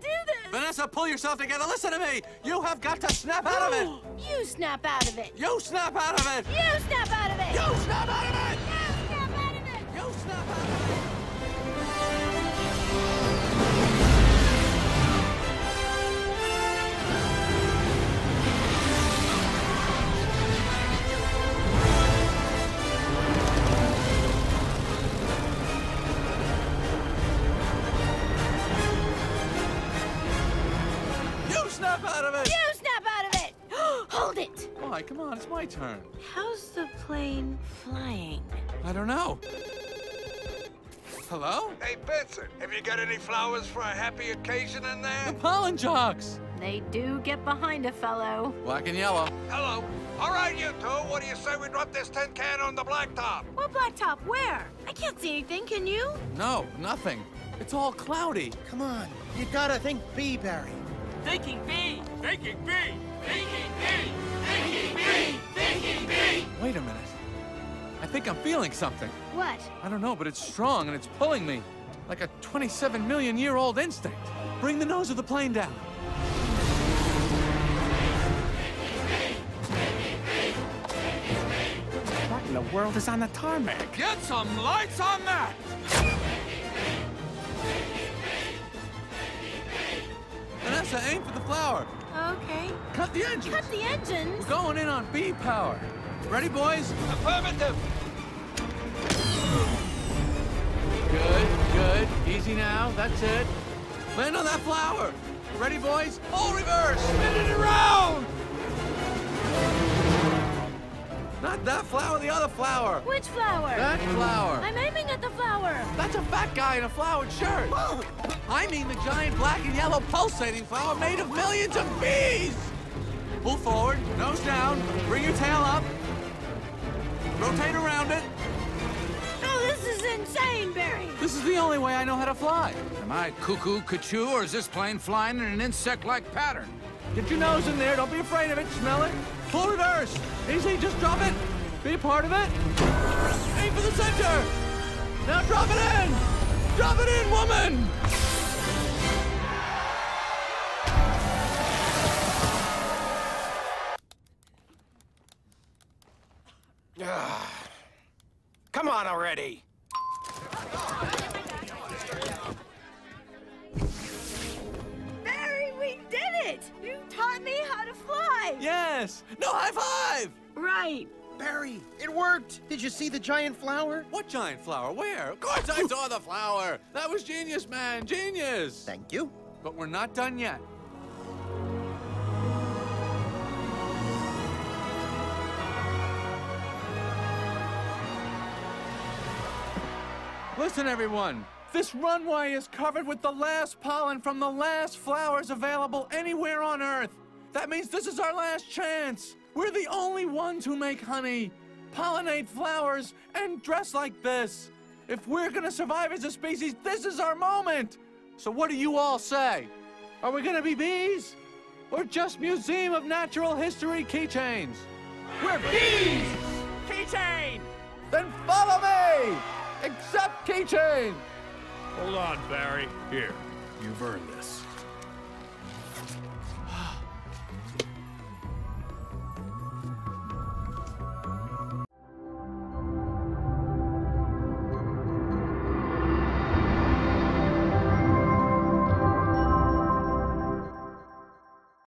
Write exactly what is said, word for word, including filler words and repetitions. do this! Vanessa, pull yourself together. Listen to me. You have got to snap out of it. You snap out of it. You snap out of it. You snap out of it. You snap out of it. You snap out of it. You snap out of it. Come on, it's my turn. How's the plane flying? I don't know. Hello? Hey, Benson, have you got any flowers for a happy occasion in there? The pollen jocks. They do get behind a fellow. Black and yellow. Hello. All right, you two, what do you say we drop this tin can on the blacktop? What blacktop? Where? I can't see anything, can you? No, nothing. It's all cloudy. Come on, you gotta think bee, Barry. Thinking bee! Thinking bee! Thinking bee! Thinking bee! Thinking bee! Wait a minute. I think I'm feeling something. What? I don't know, but it's strong and it's pulling me. Like a twenty-seven million year old instinct. Bring the nose of the plane down. What in the world is on the tarmac? Get some lights on that! Vanessa, aim for the flower. Okay. Cut the engines. Cut the engines? We're going in on bee power. Ready, boys? Affirmative. Good, good. Easy now. That's it. Land on that flower. Ready, boys? All reverse. Spin it around. Not that flower, the other flower. Which flower? That flower. I'm aiming at the flower. That's a fat guy in a flowered shirt. I mean the giant black and yellow pulsating flower made of millions of bees. Pull forward, nose down, bring your tail up, rotate around it. Oh, this is insane, Barry. This is the only way I know how to fly. Am I cuckoo, cuckoo, or is this plane flying in an insect-like pattern? Get your nose in there, don't be afraid of it, smell it. Full reverse! Easy, just drop it! Be a part of it! Aim for the center! Now drop it in! Drop it in, woman! Come on already! Barry, we did it! You taught me how to fly! Yes! No, high five! Right. Barry, it worked! Did you see the giant flower? What giant flower? Where? Of course I saw the flower! That was genius, man! Genius! Thank you. But we're not done yet. Listen, everyone. This runway is covered with the last pollen from the last flowers available anywhere on Earth. That means this is our last chance. We're the only ones who make honey, pollinate flowers, and dress like this. If we're gonna survive as a species, this is our moment. So what do you all say? Are we gonna be bees? Or just Museum of Natural History keychains? We're bees! Keychain! Then follow me! Except keychain! Hold on, Barry. Here, you've earned this.